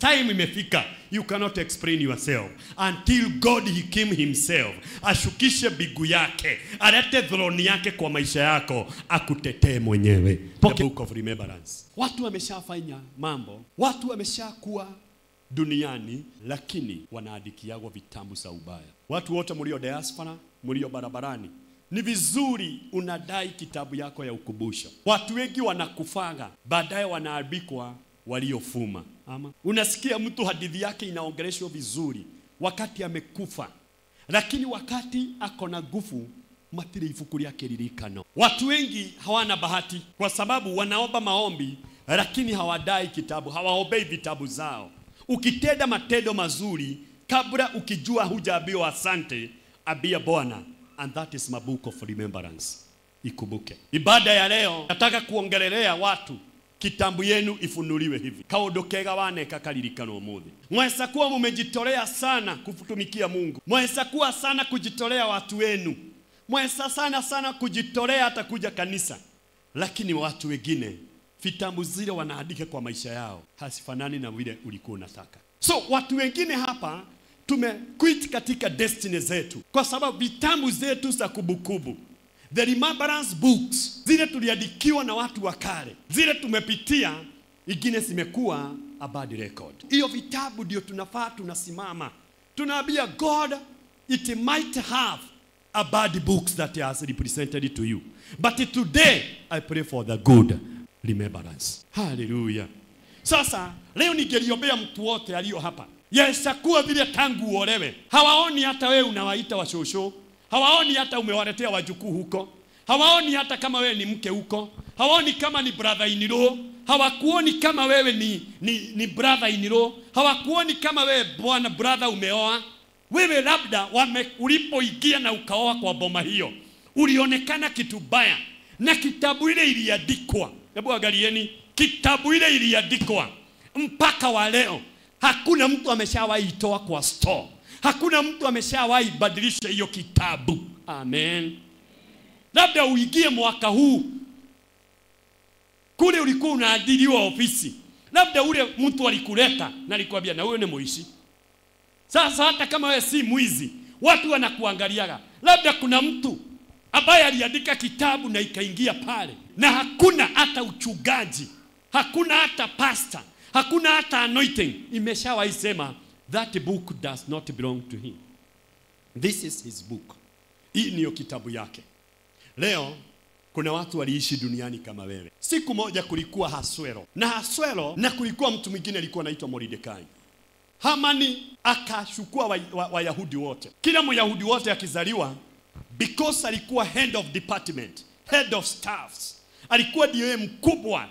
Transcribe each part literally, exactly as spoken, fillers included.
time imefika. You cannot explain yourself. Until God he came himself. Ashukishe bigu yake. Alete throne yake kwa maisha yako. Akutetee mwenyewe. The book of remembrance. Watu wamesha fanya mambo. Watu wamesha kuwa duniani. Lakini wanaadikiago vitambu sa ubaya. Watu wote mulio diaspora, mulio barabarani. Ni vizuri unadai kitabu yako ya ukubusho. Watu wengi wanakufanga, baadaye wanaabikwa waliofuma. Ama unasikia mtu hadithi yake inaongeleshwa vizuri wakati amekufa. Lakini wakati akona gufu, matiri ifukuri yake lirikano. Watu wengi hawana bahati kwa sababu wanaomba maombi lakini hawadai kitabu, hawaobei vitabu zao. Ukitenda matendo mazuri kabla ukijua hujaambiwa asante, abia Bwana. And that is my book of remembrance. Ikumbuke. Ibada ya leo, nataka kuongelelea watu. Kitambu yenu ifunuliwe hivi. Kaodokega wane kakalirikano omudhi. Mwesa kuwa mumejitolea sana kufutumikia Mungu. Mwesa kuwa sana kujitolea watu wenu. Mwesa sana sana kujitolea hata kuja kanisa. Lakini watu wengine, vitambu zile wanaandika kwa maisha yao. Hasifanani na vile ulikuwa unataka. So watu wengine hapa, tumekuit katika destiny zetu. Kwa sababu vitabu zetu za kubukubu. The remembrance books. Zile tuliadikiwa na watu wakale. Zile tumepitia. Igine simekua a bad record. Iyo vitabu diyo tunafaa tunasimama. Tunabia God. It might have a bad books that has represented to you. But today I pray for the good remembrance. Hallelujah. Sasa leo nigeriombea mtu wote aliyo hapa. Yeshakuwa vile tangu uolewe. Hawaoni hata wewe unawaita washosho. Hawaoni hata umewaletea wajukuu huko. Hawaoni hata kama wewe ni mke huko. Hawaoni kama ni brother in law. Hawakuoni kama wewe ni, ni, ni brother in law. Hawakuoni kama wewe bwana brother umeoa. Wewe labda wame, ulipoingia na ukaoa kwa boma hiyo, ulionekana kitu baya. Na kitabu ile iliandikwa. Hebu angalieni. Kitabu ile iliandikwa. Mpaka wa leo. Hakuna mtu ameshawahi itoa kwa store. Hakuna mtu ameshawahi badilisha hiyo kitabu. Amen. Labda uingie mwaka huu. Kule ulikuwa unaadiliwa ofisi. Labda ule mtu alikuleta na alikwambia na wewe ni mwizi. Sasa hata kama wewe si mwizi, watu wanakuangaliaga. Labda kuna mtu ambaye aliandika kitabu na ikaingia pale. Na hakuna hata uchungaji. Hakuna hata pastor. Hakuna hata anointing. Imeshawahi sema, that book does not belong to him. This is his book. Hii niyo kitabu yake. Leo, kuna watu waliishi duniani kama wewe. Siku moja kulikuwa Haswero. Na Haswero, na kulikuwa mtu mwingine alikuwa anaitwa Moridekai. Hamani akashukua Wayahudi wa, wa wote. Kila Myahudi wote akizaliwa, because alikuwa head of department, head of staffs. Alikuwa ndiye mkubwa.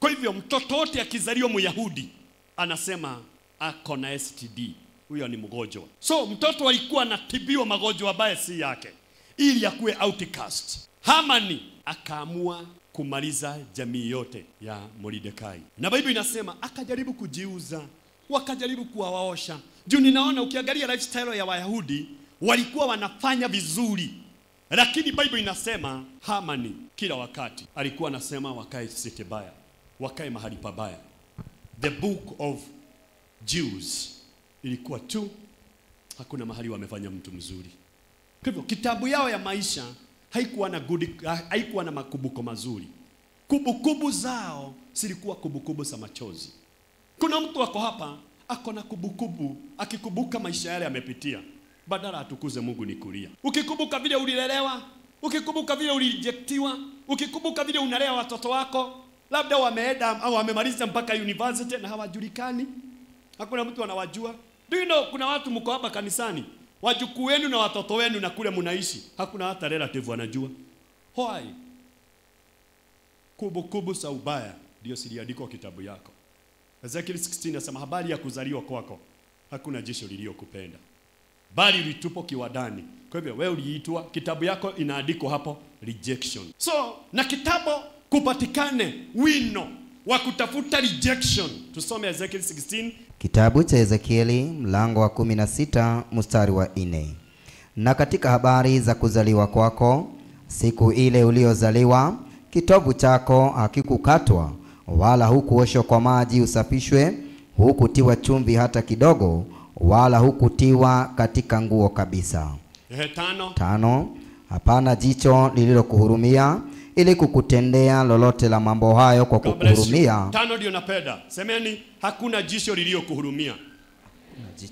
Kwa hivyo mtoto wote akizaliwa Myahudi anasema ako na S T D. Huyo ni mgonjwa. So mtoto alikuwa anatibiwa magonjwa baya si yake ili akuwe outcast. Hamani akaamua kumaliza jamii yote ya Moridekai. Na Biblia inasema akajaribu kujiuza, wakajaribu kuwaosha. Juu ninaona ukiangalia lifestyle ya Wayahudi walikuwa wanafanya vizuri. Lakini Biblia inasema Hamani kila wakati alikuwa anasema wakae sisi baya. Wakae mahali pabaya. The book of Jews. Ilikuwa tu. Hakuna mahali wamefanya mtu mzuri. Kwa kitabu yao ya maisha. Haikuwa na, good, haikuwa na makumbuko mazuri. Kumbukumbu zao. Silikuwa kumbukumbu za machozi. Kuna mtu wako hapa. Ako na kumbukumbu. Akikumbuka maisha yale amepitia. Badala atukuze Mungu ni kulia. Ukikumbuka vile ulilelewa. Ukikumbuka vile ulirijektiwa. Ukikumbuka vile unalea watoto wako. Labda wameenda au wamemaliza mpaka university na hawajulikani. Hakuna mtu anawajua. Do you know kuna watu mko hapa kanisani, wajukuu wenu na watoto wenu na kule mnaishi, hakuna hata relative wanajua. Why? Kumbukumbu za ubaya ndio siliandikwa kitabu yako. Ezekiel sixteen nasema habari ya kuzaliwa kwako. Hakuna jicho lililokupenda. Bali ulitupwa kiwadani. Kwa hivyo wewe uliitwa, kitabu yako inaandikwa hapo rejection. So na kitabu kupatikane wino wa kutafuta rejection. Tusome Ezekiel sixteen. Kitabu cha Ezekieli mlango wa kumi na sita mstari wa nne. Na katika habari za kuzaliwa kwako, siku ile uliozaliwa, kitovu chako hakikukatwa wala hukuoshwa kwa maji usafishwe, hukutiwa chumvi hata kidogo, wala hukutiwa katika nguo kabisa. He, tano. Tano, hapana jicho lililokuhurumia ili kukutendea lolote la mambo hayo kwa kukuhurumia. Tano ndio napenda. Semeni hakuna jicho lililokuhurumia.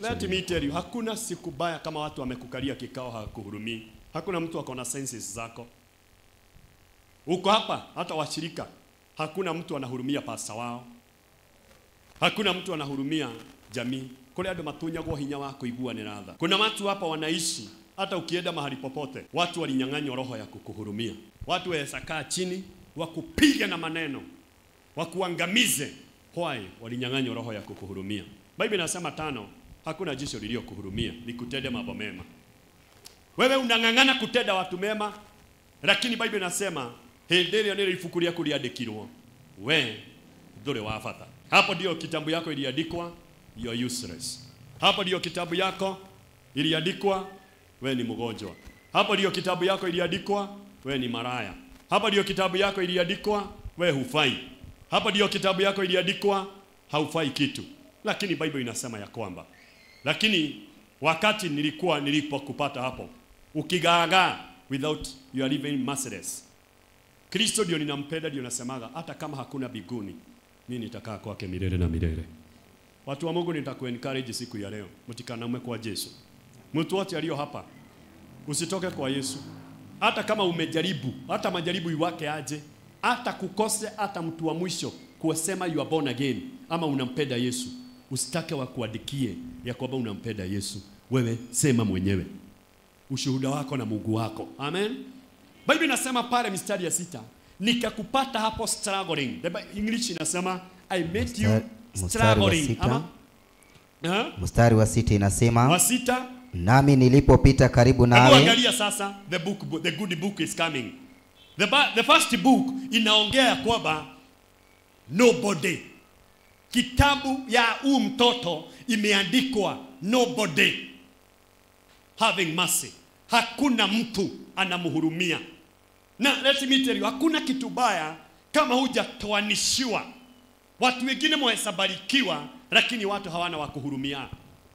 Let me tell you, hakuna siku baya kama watu wamekukalia kikao hakuhurumii. Hakuna mtu akona senses zako. Uko hapa hata washirika, hakuna mtu anahurumia pasa wao. Hakuna mtu anahurumia jamii. Kule ado matunya kwa hinya wako igua ni ratha. Kuna watu hapa wanaishi, hata ukienda mahali popote, watu walinyang'anywa roho ya kukuhurumia. Watu waesakaa chini, wakupiga na maneno, wakuangamize. Why walinyang'anywa roho ya kukuhurumia? Biblia inasema tano, hakuna jicho lililokuhurumia likutende mambo mema. Wewe unang'ang'ana kutenda watu mema, lakini Biblia inasema hende ile nilifukulia kuliandikirwo. We ndore wafata. Hapo ndio kitabu yako iliandikwa you're useless. Hapo ndio kitabu yako iliandikwa we ni mgonjwa. Hapo ndio kitabu yako iliandikwa we ni maraya. Hapo ndio kitabu yako iliandikwa we hufai. Hapo ndio kitabu yako iliandikwa haufai kitu. Lakini Biblia inasema ya kwamba, lakini wakati nilikuwa nilipokupata hapo, ukigaagaa without your living mercies. Kristo ndio ninampenda, ndio nasemaga hata kama hakuna biguni, mimi nitakaa kwake milele na milele. Watu wa Mungu nitakuencourage siku ya leo, mtikanamwe kwa Yesu. Mtu wote aliyo hapa, usitoke kwa Yesu. Hata kama umejaribu, hata majaribu yake aje, hata kukose, hata mtu wa mwisho kuwasema you are born again ama unampenda Yesu, usitake wakuadikie ya kwamba unampenda Yesu. Wewe sema mwenyewe ushuhuda wako na Mungu wako. Amen. Biblia inasema pale mstari ya sita, nikakupata hapo struggling. The English inasema I met you struggling. Ama mstari wa sita inasema wa sita, nami nilipopita karibu nawe. Angalia sasa, the book, the good book is coming. The the first book inaongea kwamba nobody. Kitabu ya huu mtoto imeandikwa nobody having mercy. Hakuna mtu anamhurumia. Na let me tell you, hakuna kitu baya kama hujatoanishiwa. Watu wengine mwahesabarikiwa, lakini watu hawana wakuhurumia.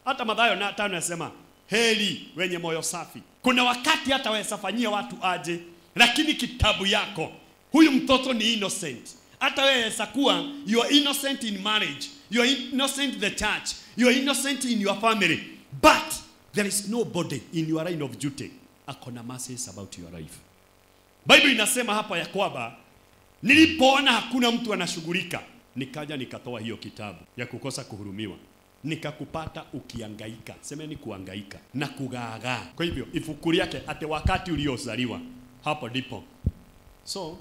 Hata Mathayo na tano nasema heri wenye moyo safi. Kuna wakati hata wahesafanyia watu aje, lakini kitabu yako huyu mtoto ni innocent. Hata wewe sakuwa you are innocent in marriage, you are innocent in the church, you are innocent in your family, but there is nobody in your line of duty akona mercies about your life. Biblia inasema hapa ya kwamba nilipoona hakuna mtu anashughulika, nikaja nikatoa hiyo kitabu ya kukosa kuhurumiwa, nikakupata ukihangaika. Semeni kuhangaika na kugaagaa. Kwa hivyo ifukuri yake ate wakati uliozaliwa, hapo ndipo. So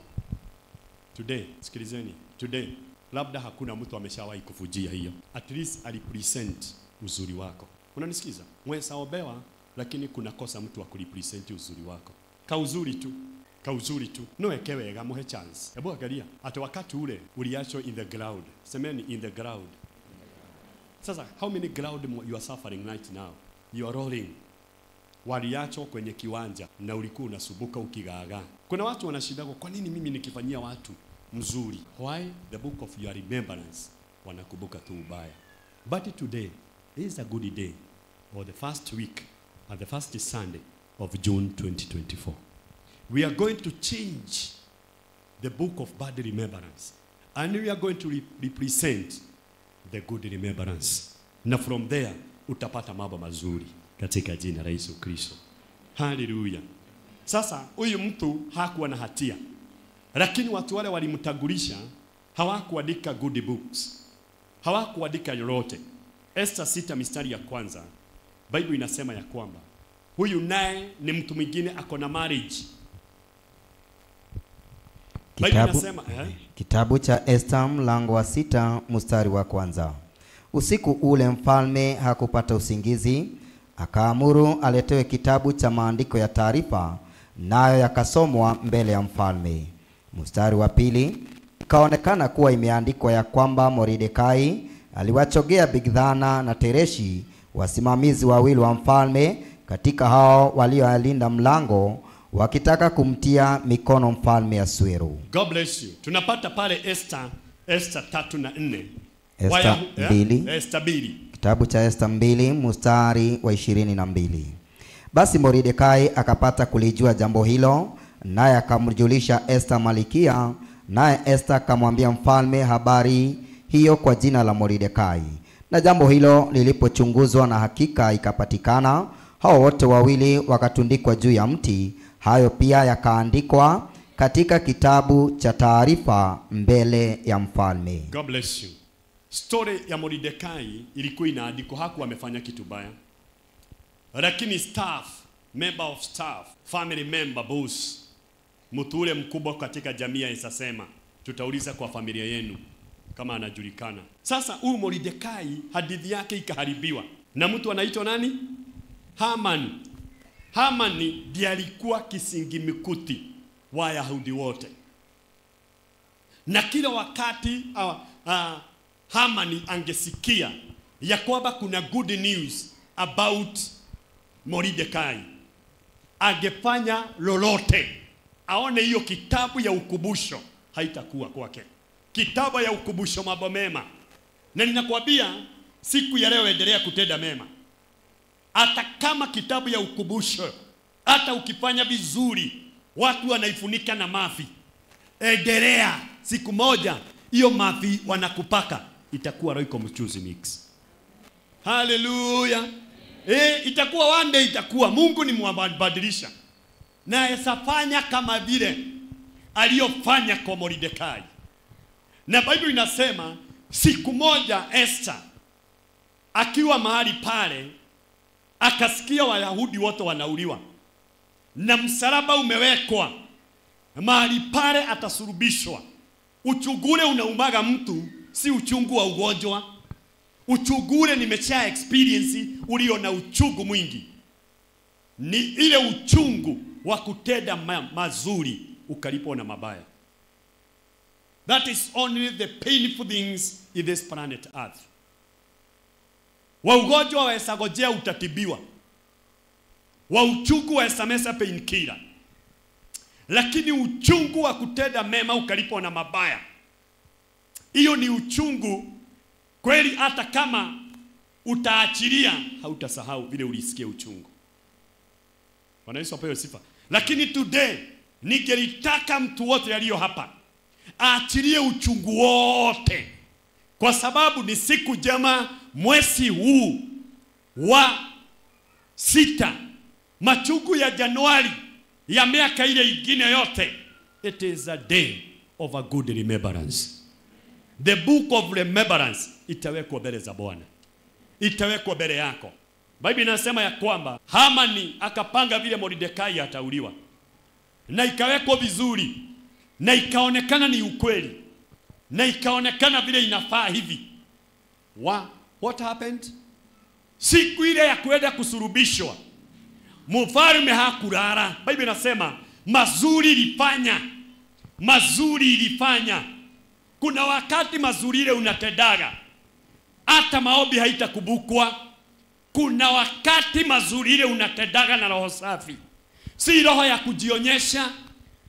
today, sikilizeni, today, labda hakuna mtu ameshawahi kufujia hiyo. At least alipresent uzuri wako. Unanisikiza? Mwesa obewa, lakini kuna kosa mtu wakulipresent uzuri wako. Ka uzuri tu, ka uzuri tu. No ekewe ega muhe chance. Ebu wakalia, ata wakati ule uliacho in the ground. Semeni in the ground. Sasa, how many ground you are suffering right now? You are rolling. Waliacho kwenye kiwanja na ulikuwa unasubuka ukigaagaa. Kuna watu wanashidago, kwa nini mimi nikifanyia watu mzuri? Why the book of your remembrance wanakubuka tu ubaya. But today is a good day, or the first week and the first Sunday of June twenty twenty-four. We are going to change the book of bad remembrance and we are going to re represent the good remembrance. Na from there utapata mambo mazuri katika jina la Yesu Kristo. Hallelujah. Sasa huyu mtu hakuwa na hatia, lakini watu wale walimtagulisha hawakuandika good books, hawakuandika yote. Esther sita mistari ya kwanza, Biblia inasema ya kwamba huyu naye ni mtu mwingine akona marriage. Biblia inasema eh? Kitabu cha Esther mlango wa sita mstari wa kwanza. Usiku ule mfalme hakupata usingizi, akaamuru aletewe kitabu cha maandiko ya taarifa, nayo yakasomwa mbele ya mfalme. Mstari wa pili, ikaonekana kuwa imeandikwa ya kwamba Mordekai aliwachogea Bigthana na Tereshi, wasimamizi wawili wa mfalme, katika hao walioalinda mlango, wakitaka kumtia mikono mfalme Ahasuero. God bless you. Tunapata pale Esther, Esther tatu na nne. Esta mbili. Esta mbili. Kitabu cha Esta mbili, mustari wa ishirini na mbili. Basi Moridekai akapata kulijua jambo hilo, naye akamjulisha Esta malikia, naye Esta akamwambia mfalme habari hiyo kwa jina la Moridekai. Na jambo hilo lilipochunguzwa na hakika ikapatikana, hao wote wawili wakatundikwa juu ya mti. Hayo pia yakaandikwa katika kitabu cha taarifa mbele ya mfalme. God bless you. Story ya Moridekai ilikuwa inaandikwa, hakuwa amefanya kitu baya. Lakini staff, member of staff, family member, boss, mtu ule mkubwa katika jamii isasema, tutauliza kwa familia yenu kama anajulikana. Sasa huyu Moridekai hadithi yake ikaharibiwa na mtu anaitwa nani? Haman. Haman ndiye alikuwa kisingimikuti Wayahudi wote. Na kila wakati uh, uh, Haman angesikia ya kwamba kuna good news about Moridekai, agefanya lolote. Aone hiyo kitabu ya ukubusho haitakuwa kwake. Kitabu ya ukubusho mambo mema. Na ninakuambia siku ya leo endelea kutenda mema. Hata kama kitabu ya ukubusho, hata ukifanya vizuri, watu wanaifunika na mafi. Endelea, siku moja hiyo mafi wanakupaka, itakuwa Royco mchuzi mix. Hallelujah. Eh, itakuwa one day, itakuwa Mungu ni mwabadilisha. Na esafanya kama vile aliyofanya kwa Moridekai. Na Biblia inasema siku moja Esther akiwa mahali pale akasikia Wayahudi wote wanauliwa na msalaba umewekwa mahali pale atasurubishwa. Uchugule unaumaga mtu si uchungu wa ugonjwa. Uchugule nimesha experience ulio na uchungu mwingi. Ni ile uchungu wa kutenda ma mazuri ukalipo na mabaya. That is only the painful things in this planet earth. Wa ugonjwa waweza gojea utatibiwa. Wa uchungu waweza meza painkiller. Lakini uchungu wa kutenda mema ukalipo na mabaya, hiyo ni uchungu kweli. Hata kama utaachilia hautasahau vile ulisikia uchungu. Bwana Yesu apewe sifa. Lakini today ningelitaka mtu wote aliyo hapa aachilie uchungu wote, kwa sababu ni siku jema mwezi huu wa sita, machungu ya Januari ya miaka ile ingine yote. It is a day of a good remembrance. The book of remembrance itawekwa mbele za Bwana, itawekwa mbele yako. Biblia inasema ya kwamba Hamani akapanga vile Moridekai atauliwa, na ikawekwa vizuri, na ikaonekana ni ukweli, na ikaonekana vile inafaa hivi. Wa, what happened? Siku ile ya kwenda kusurubishwa, mfalme hakulala. Biblia inasema mazuri ilifanya. Mazuri ilifanya. Kuna wakati mazuri ile unatendaga, hata maombi haitakubukwa. Kuna wakati mazuri ile unatendaga na roho safi. Si roho ya kujionyesha,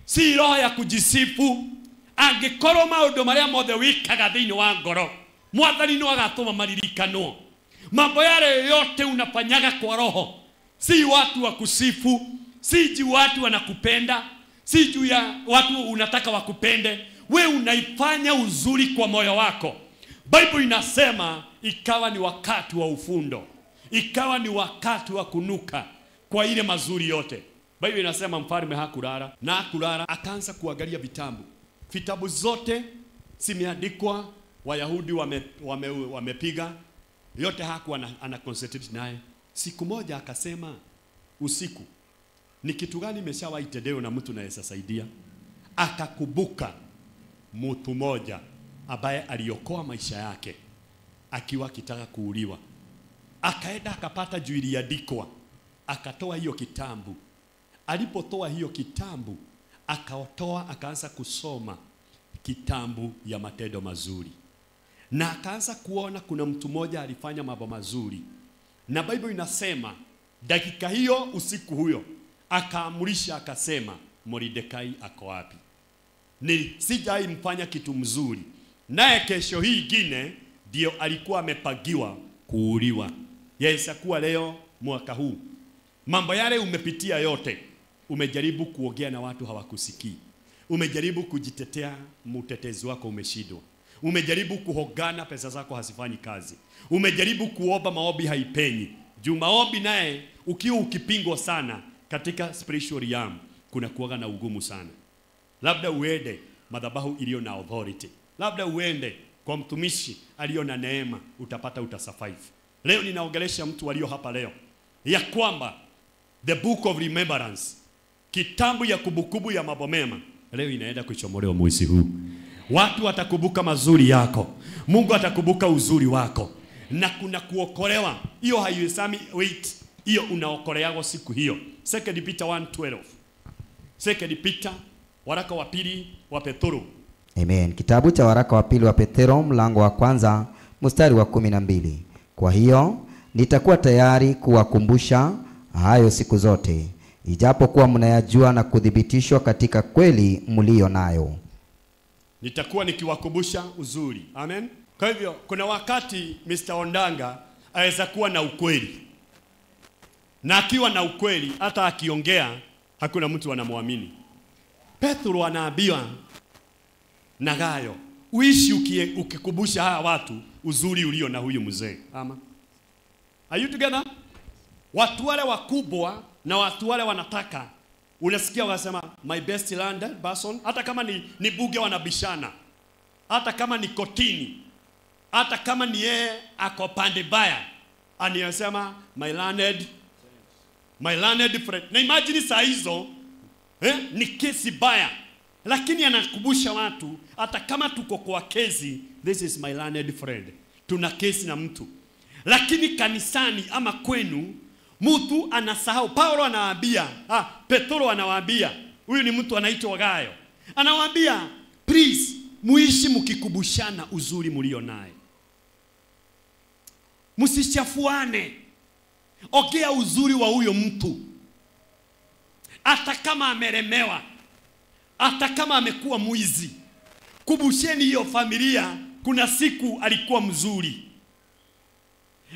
si roho ya kujisifu. Angekoro maundu maria mothe wikaga thiini wa ngoro, Mwathani no agatuma maririkano. Mambo yale yote unafanyaga kwa roho. Si watu wa kusifu, si juu watu wanakupenda, si juu ya watu unataka wakupende. We unaifanya uzuri kwa moyo wako. Biblia inasema ikawa ni wakati wa ufundo, ikawa ni wakati wa kunuka kwa ile mazuri yote. Biblia inasema mfalme hakulala, na hakulala akaanza kuangalia vitabu. Vitabu zote zimeandikwa, Wayahudi wame, wame, wamepiga yote, hakuwa anaconcentrate naye. Siku moja akasema usiku, ni kitu gani nimeshawahi tendeo na mtu naye sasaidia? Akakubuka mtu moja ambaye aliokoa maisha yake akiwa kitaka kuuliwa. Akaenda akapata juili ya dikwa, akatoa hiyo kitambu. Alipotoa hiyo kitambu akaotoa, akaanza kusoma kitambu ya matendo mazuri, na akaanza kuona kuna mtu mmoja alifanya mambo mazuri. Na Biblia inasema dakika hiyo usiku huyo akaamurisha akasema, Moridekai ako wapi? Ni sijai mfanya kitu mzuri, naye kesho hii ingine ndio alikuwa amepagiwa kuuliwa. Yaweza kuwa leo mwaka huu mambo yale umepitia yote, umejaribu kuongea na watu hawakusikii, umejaribu kujitetea, mtetezi wako umeshindwa, umejaribu kuhogana, pesa zako hazifanyi kazi, umejaribu kuomba, maombi haipenyi. Juu maombi naye ukiwa ukipingwa sana katika spiritual realm, kuna kuwaga na ugumu sana. Labda uende madhabahu iliyo na authority, labda uende kwa mtumishi aliyo na neema, utapata utasurvive. Leo ninaongelesha mtu walio hapa leo ya kwamba the book of remembrance, kitabu ya kumbukumbu ya mambo mema, leo inaenda kuchomolewa mwezi huu. Watu watakumbuka mazuri yako, Mungu atakumbuka uzuri wako, na kuna kuokolewa. Hiyo haiwezami wait, hiyo unaokolewa siku hiyo. Second Peter one twelve. Second Peter, waraka wa pili wa Petro. Amen. Kitabu cha waraka wa pili wa Petro mlango wa kwanza mstari wa kumi na mbili. Kwa hiyo nitakuwa tayari kuwakumbusha hayo siku zote, ijapo kuwa mnayajua na kuthibitishwa katika kweli mlio nayo. Nitakuwa nikiwakumbusha uzuri. Amen. Kwa hivyo kuna wakati mister Ondanga aweza kuwa na ukweli, na akiwa na ukweli hata akiongea hakuna mtu anamwamini. Petro anaambiwa na Gayo, uishi ukikumbusha hawa watu uzuri ulio na huyu mzee. Ama are you together? Watu wale wakubwa na watu wale wanataka, unasikia wanasema my best landed person, hata kama ni, ni buge wanabishana, hata kama ni kotini, hata kama ni yeye ako pande baya, aniyosema my landed my landed friend. Na imagine saa hizo eh, ni kesi baya, lakini anakumbusha watu hata kama tuko kwa kesi, this is my landed friend, tuna kesi na mtu. Lakini kanisani ama kwenu mtu anasahau. Paulo anawaambia, ah, Petro anawaambia, huyu ni mtu anaitwa Gayo, anawaambia please muishi mkikubushana uzuri mlio naye, msichafuane. Ongea uzuri wa huyo mtu, hata kama amelemewa, hata kama amekuwa mwizi, kubusheni hiyo familia, kuna siku alikuwa mzuri.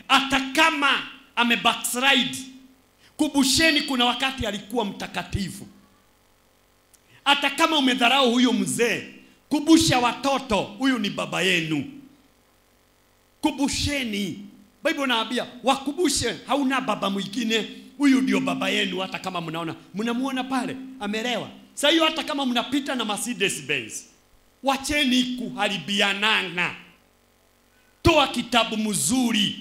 Hata kama ame backslide, kubusheni kuna wakati alikuwa mtakatifu. Hata kama umedharau huyo mzee, kubusha watoto, huyu ni baba yenu, kubusheni. Biblia inaambia wakubushe, hauna baba mwingine, huyu ndio baba yenu. Hata kama mnaona mnamuona pale amelewa sasa hiyo, hata kama mnapita na Mercedes Benz, wacheni kuharibianana. Toa kitabu mzuri,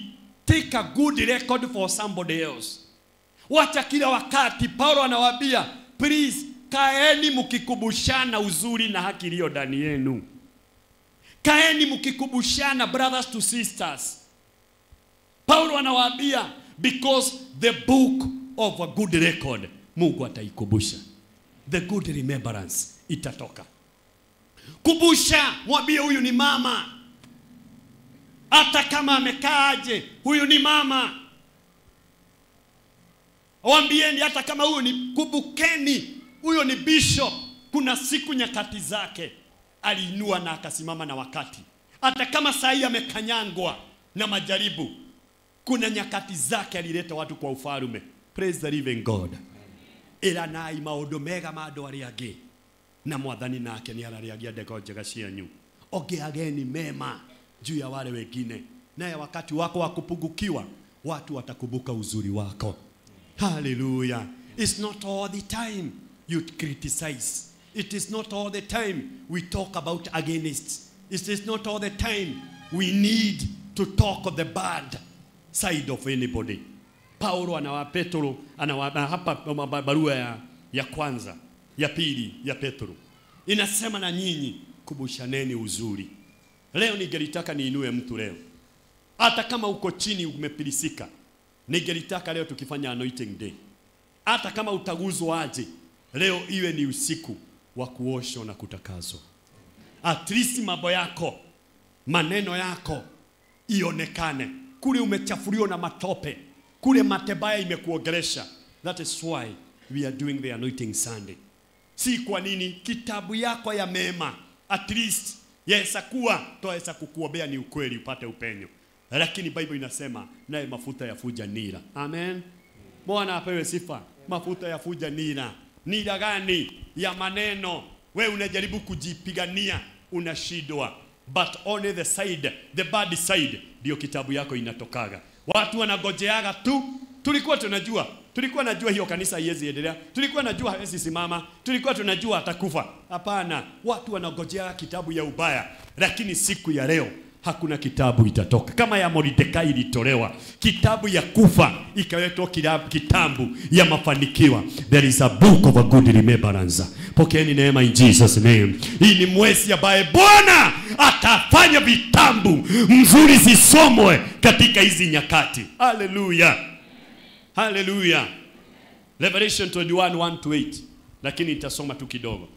take a good record for somebody else. Wacha kila wakati. Paulo anawaambia please kaeni mkikubushana uzuri na haki iliyo ndani yenu. Kaeni mkikubushana brothers to sisters. Paulo anawaambia because the book of a good record, Mungu ataikubusha. The good remembrance itatoka. Kubusha, mwambie huyu ni mama, hata kama amekaaje, huyu ni mama. Waambieni hata kama huyu ni kubukeni, huyo ni bishop, kuna siku nyakati zake aliinua na akasimama na wakati. Hata kama sahi amekanyangwa na majaribu, kuna nyakati zake alileta watu kwa ufarume. Praise the living God. Ila nai maodo mega maodo aliage, na mwadhani nake ni aliagia deko jagashia nyu. Ogeageni mema juu ya wale wengine, naye wakati wako wakupungukiwa watu watakumbuka uzuri wako. Hallelujah. It's not all the time you criticize. It is not all the time we talk about against. It is not all the time we need to talk of the bad side of anybody. Paulo anawa Petro anawa hapa barua ya, ya kwanza ya pili ya Petro inasema na nyinyi kubushaneni uzuri. Leo ningelitaka niinue mtu leo, hata kama uko chini umepilisika, ningelitaka leo tukifanya anointing day, hata kama utaguzwa aje, leo iwe ni usiku wa kuoshwa na kutakazwa. At least mambo yako, maneno yako ionekane. Kule umechafuliwa na matope, kule matebaya imekuogelesha. That is why we are doing the anointing Sunday. Si kwa nini kitabu yako ya mema at least Yaweza kuwa, twaweza kukuombea ni ukweli upate upenyo. Lakini Biblia inasema naye mafuta yafuja nira. Amen. Bwana apewe sifa. Mafuta yafuja nira. Nira gani? Ya maneno. Wewe unajaribu kujipigania, unashindwa. But only the side, the bad side, ndio kitabu yako inatokaga. Watu wanagojeaga tu. Tulikuwa tunajua, tulikuwa najua hiyo kanisa haiwezi endelea, tulikuwa najua hawezi simama, tulikuwa tunajua atakufa. Hapana, watu wanagojea kitabu ya ubaya, lakini siku ya leo hakuna kitabu itatoka. Kama ya Mordekai ilitolewa, kitabu ya kufa ikaletwa kitabu ya mafanikiwa. There is a book of a good remembrance. Pokeeni neema in Jesus name. Hii ni mwezi ambaye Bwana atafanya vitambu mzuri zisomwe katika hizi nyakati. Hallelujah. Hallelujah. Revelation twenty-one, one to eight. Lakini itasoma tu kidogo.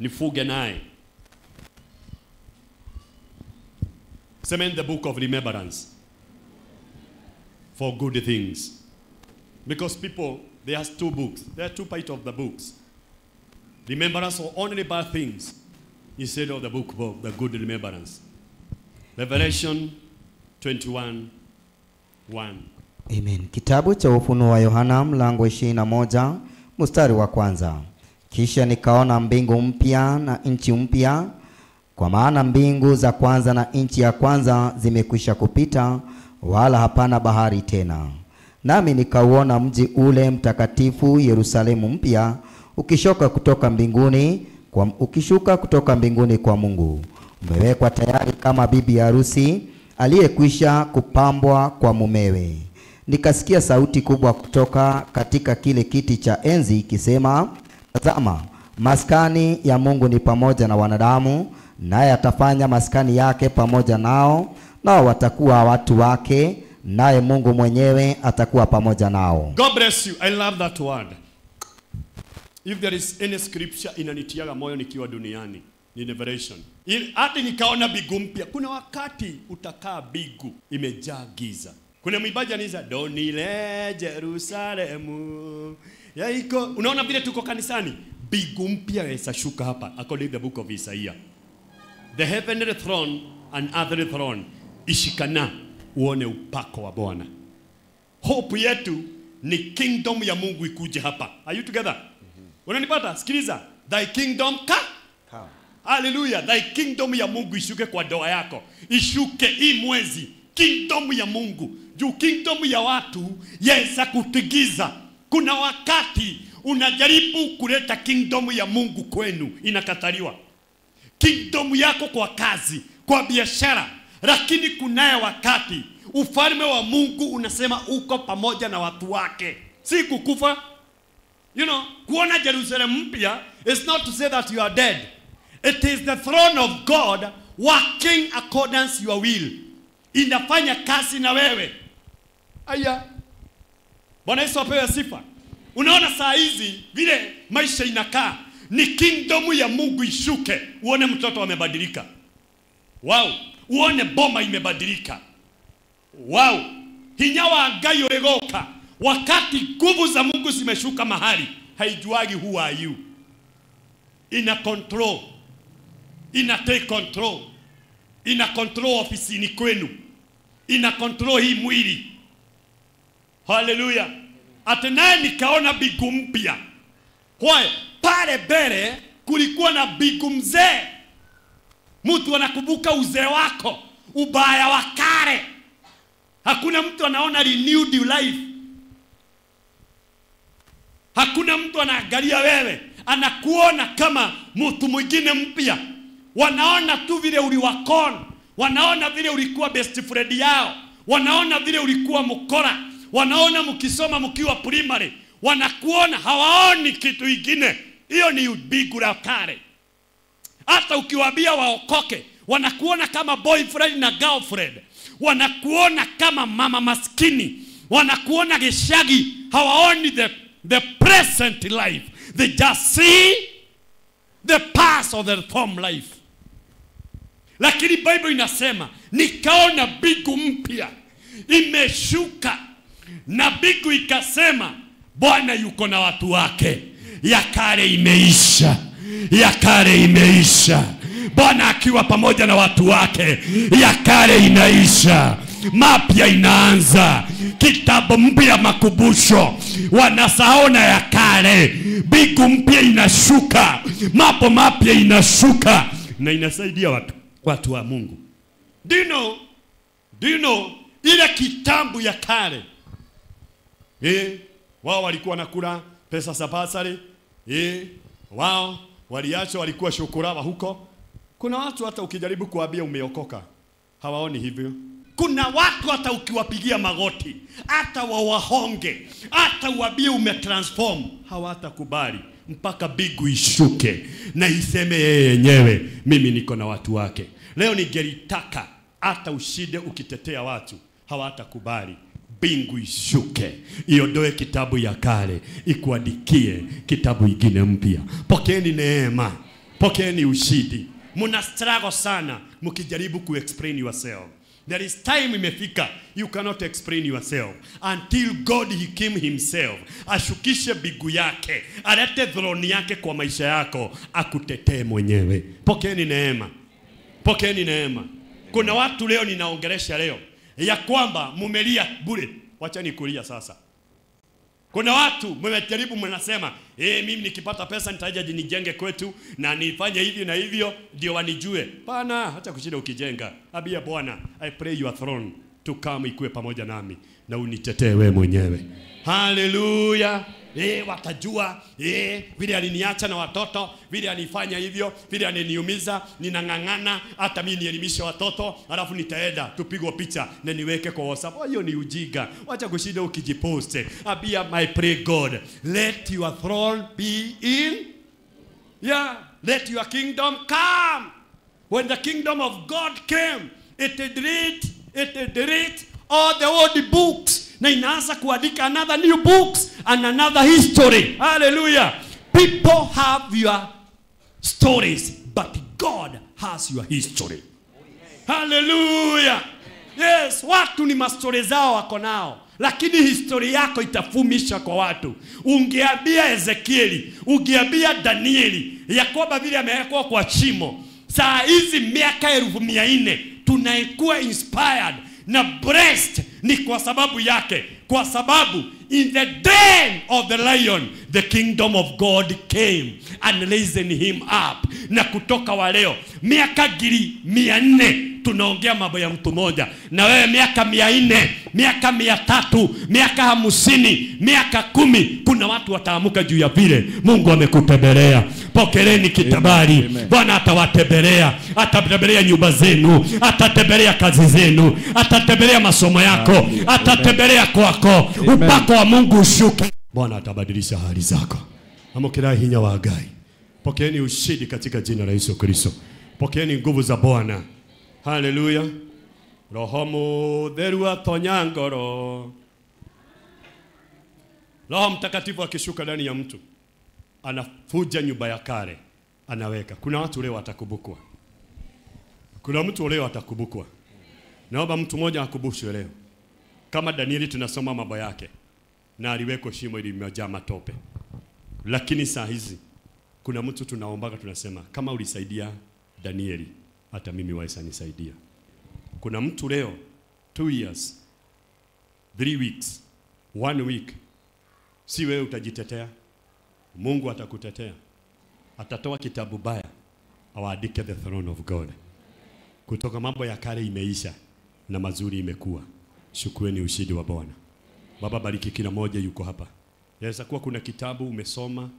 Nifuge naye. Sema the book of remembrance for good things. Because people, there are two books. There are two parts of the books. Remembrance for only bad things instead of the book of the good remembrance. Revelation twenty-one, one. Amen. Kitabu cha ufunuo wa Yohana mlango ishirini na moja mstari wa kwanza. Kisha nikaona mbingu mpya na nchi mpya, kwa maana mbingu za kwanza na nchi ya kwanza zimekwisha kupita, wala hapana bahari tena. Nami nikauona mji ule mtakatifu Yerusalemu mpya, ukishuka kutoka mbinguni kwa ukishuka kutoka mbinguni kwa Mungu, umewekwa tayari kama bibi harusi aliyekwisha kupambwa kwa mumewe. Nikasikia sauti kubwa kutoka katika kile kiti cha enzi ikisema, tazama, maskani ya Mungu ni pamoja na wanadamu, naye atafanya maskani yake pamoja nao, nao watakuwa watu wake, naye Mungu mwenyewe atakuwa pamoja nao. God bless you. I love that word. If there is any scripture inanitiaga moyo nikiwa duniani, ni Revelation. Hadi nikaona bigu mpya. Kuna wakati utakaa bigu imejaa giza. Kuna mwibaji anaiza donile Jerusalemu yaiko. Unaona vile tuko kanisani. Bigu mpya yasashuka hapa. According the book of Isaiah, the heavenly throne and earthly throne ishikana uone upako wa Bwana. Hope yetu ni kingdom ya Mungu ikuje hapa. Are you together? Mm-hmm. Unanipata? Sikiliza. Thy kingdom come. Come. Hallelujah. Thy kingdom ya Mungu ishuke kwa doa yako. Ishuke hii mwezi. Kingdom ya Mungu. Juu kingdom ya watu yaweza kutigiza. Kuna wakati unajaribu kuleta kingdom ya Mungu kwenu, inakataliwa. Kingdom yako kwa kazi, kwa biashara. Lakini kunaye wakati ufalme wa Mungu unasema uko pamoja na watu wake. Si kukufa. You know, kuona Jerusalem mpya is not to say that you are dead. It is the throne of God working accordance your will. Inafanya kazi na wewe. Aya. Bwana Yesu apewe sifa. Unaona saa hizi vile maisha inakaa, ni kingdom ya Mungu ishuke. Uone mtoto amebadilika. Wow. Uone boma imebadilika. Wow. Hinyawa angayo egoka. Wakati nguvu za Mungu zimeshuka mahali, haijuagi who are you. Ina control. Ina take control. Ina control ofisini kwenu. Ina control hii mwili. Hallelujah. Atenaye nikaona bigu mpya. Kwa pale bere kulikuwa na bigu mzee. Mtu anakumbuka uzee wako, ubaya wa kale. Hakuna mtu anaona renewed life. Hakuna mtu anaangalia wewe, anakuona kama mtu mwingine mpya. Wanaona tu vile uliwakona, wanaona vile ulikuwa best friend yao, wanaona vile ulikuwa mkora, wanaona mkisoma mkiwa primary, wanakuona, hawaoni kitu kingine. Hiyo ni ubigu la kale. Hata ukiwaambia waokoke, wanakuona kama boyfriend na girlfriend, wanakuona kama mama maskini, wanakuona geshagi, hawaoni the the present life. They just see the past of their form life. Lakini Bible inasema nikaona bigu mpya imeshuka, na bigu ikasema Bwana yuko na watu wake. Ya kale imeisha, ya kale imeisha. Bwana akiwa pamoja na watu wake, ya kale inaisha, mapya inaanza. Kitabu mpya makubusho, wanasaona ya kale. Biku mpya inashuka, mapo mapya inashuka, na inasaidia watu, watu wa Mungu. Do you know? Do you know? Ile kitambu ya kale, eh, wao walikuwa nakula pesa za basari, eh, wao waliacho walikuwa shukuraba huko. Kuna watu hata ukijaribu kuambia umeokoka, hawaoni hivyo. Kuna watu hata ukiwapigia magoti, hata wawahonge, hata uambie umetransform, hawatakubali mpaka bigu ishuke na iseme yeye yenyewe, mimi niko na watu wake. Leo ningelitaka hata ushide ukitetea watu, hawatakubali. Bingu ishuke, iondoe kitabu ya kale, ikuandikie kitabu ingine mpya. Pokeeni neema, pokeeni ushidi. Muna struggle sana mukijaribu ku explain yourself. There is time imefika, you cannot explain yourself until God he came himself. Ashukishe bigu yake, alete throne yake kwa maisha yako, akutetee mwenyewe. Pokeeni neema. Pokeeni neema. Kuna watu leo ninaongelesha leo ya kwamba mumelia bure, wacha nikulia sasa. Kuna watu mmejaribu mnasema, "Eh, mimi nikipata pesa nitaje nijenge kwetu na nifanye hivi na hivyo ndio wanijue." Pana, hata kushinda ukijenga. Abia Bwana, I pray your throne to come, ikue pamoja nami na unitetee wewe mwenyewe. Hallelujah. Eh, watajua, eh, vile aliniacha na watoto, vile alifanya hivyo, vile aliniumiza, ninangangana, hata mimi nielimisha watoto, alafu nitaenda tupigwe picha na niweke kwa WhatsApp. Hiyo ni ujiga. Wacha kushinda ukijiposte. Abia, my pray God, let your throne be in. Yeah, let your kingdom come. When the kingdom of God came, it read, it read all the old books. Na inaanza kuandika another new books and another history. Hallelujah. People have your stories, but God has your history. Hallelujah. Yes, watu ni mastori zao wako nao, lakini history yako itafumisha kwa watu. Ungeambia Ezekieli, ungeambia Danieli, Yakoba vile amekuwa kwa chimo. Saa hizi miaka elfu moja mia nne tunaikuwa inspired na blessed ni kwa sababu yake, kwa sababu in the den of the lion the kingdom of God came and raised him up. Na kutoka wa leo miaka giri mia nne tunaongea mambo ya mtu moja, na wewe miaka mia nne, miaka mia tatu, miaka hamsini, miaka kumi, kuna watu wataamuka juu ya vile Mungu amekutembelea. Pokeleni kitabari. Bwana atatembelea, atatembelea nyumba zenu, atatembelea kazi zenu, atatembelea masomo yako, atatembelea kwako. Upako wa Mungu ushuke. Bwana atabadilisha hali zako. Amokira hinya wa Hagai. Pokeeni ushindi katika jina la Yesu Kristo. Pokeeni nguvu za Bwana. Haleluya. Roho Mudheru atonya ngoro. Roho Mtakatifu akishuka ndani ya mtu, anafuja nyumba ya kale, anaweka. Kuna watu leo watakubukwa. Kuna mtu leo atakubukwa. Naomba mtu mmoja akubushwe leo. Kama Danieli tunasoma mambo yake, na aliwekwa shimo iliyojaa matope. Lakini saa hizi kuna mtu tunaombaka tunasema, kama ulisaidia Danieli, hata mimi waisa nisaidia. Kuna mtu leo two years, three weeks, one week, si wewe utajitetea, Mungu atakutetea. Atatoa kitabu baya, awaandike the throne of God. Kutoka mambo ya kale imeisha na mazuri imekuwa. Shukrani ushindi wa Bwana. Baba, bariki kila mmoja yuko hapa. Yaweza kuwa kuna kitabu umesoma,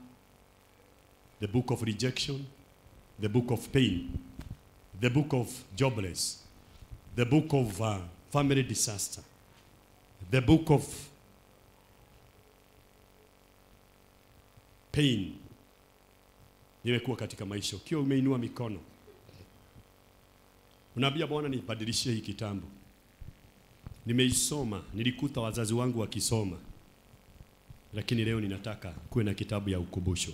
the book of rejection, the book of pain, the book of jobless, the book of uh, family disaster, the book of pain. Nimekuwa katika maisha, kio umeinua mikono, unaambia Bwana nibadilishie hii kitambo. Nimeisoma, nilikuta wazazi wangu wakisoma, lakini leo ninataka kuwe na kitabu ya ukumbusho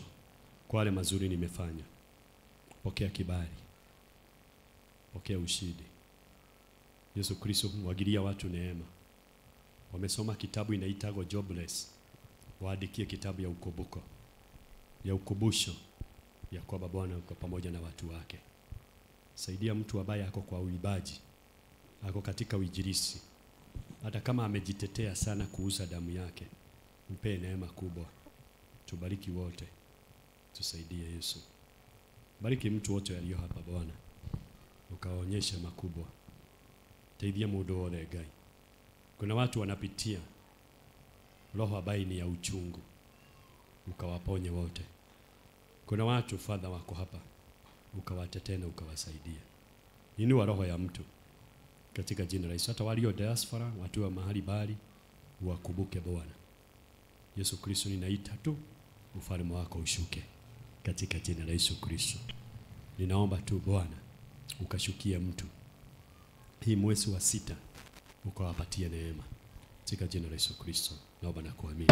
kwa wale mazuri nimefanya. Pokea kibali, pokea ushindi. Yesu Kristo mwagilia watu neema. Wamesoma kitabu inaitwa Jobless, waandikie kitabu ya ukumbusho, ya ukumbusho ya kwamba Bwana yuko pamoja na watu wake. Saidia mtu ambaye ako kwa uibaji, ako katika ujirisi, hata kama amejitetea sana kuuza damu yake, mpe neema kubwa. Tubariki wote, tusaidie Yesu. Bariki mtu wote aliyo hapa Bwana, ukaonyesha makubwa. Taidia mudo wote gai. Kuna watu wanapitia roho ambayo ni ya uchungu, ukawaponye wote. Kuna watu Father wako hapa, ukawatetee na ukawasaidia. Inua roho ya mtu katika jina la Yesu. Hata walio diaspora, watu wa mahali bali, wakumbuke Bwana. Yesu Kristo ninaita tu, ufalme wako ushuke katika jina la Yesu Kristo. Ninaomba tu Bwana, ukashukia mtu hii mwezi wa sita, ukawapatie neema katika jina la Yesu Kristo. Naomba na kuamini.